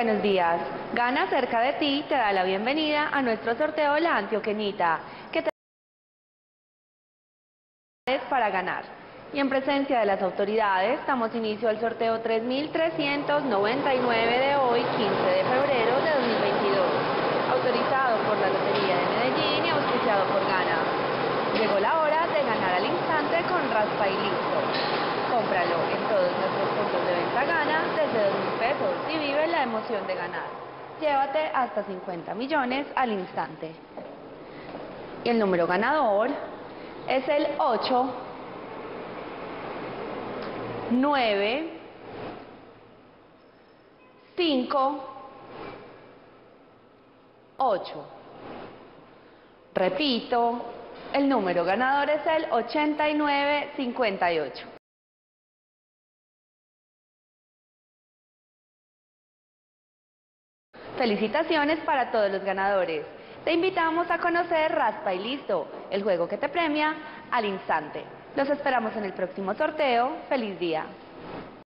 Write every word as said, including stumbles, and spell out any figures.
Buenos días. Gana cerca de ti te da la bienvenida a nuestro sorteo de la Antioqueñita, que te da para ganar. Y en presencia de las autoridades, damos inicio al sorteo tres mil trescientos noventa y nueve de hoy, quince de febrero de dos mil veintidós, autorizado por la Lotería de Medellín y auspiciado por Gana. Llegó la hora de ganar al instante con Raspa y Listo. Cómpralo en todos nuestros puntos de venta Gana desde dos mil pesos y vive la emoción de ganar. Llévate hasta cincuenta millones al instante. Y el número ganador es el ocho nueve cinco ocho. Repito, el número ganador es el ochenta y nueve cincuenta y ocho. Felicitaciones para todos los ganadores. Te invitamos a conocer Raspa y Listo, el juego que te premia al instante. Los esperamos en el próximo sorteo. ¡Feliz día!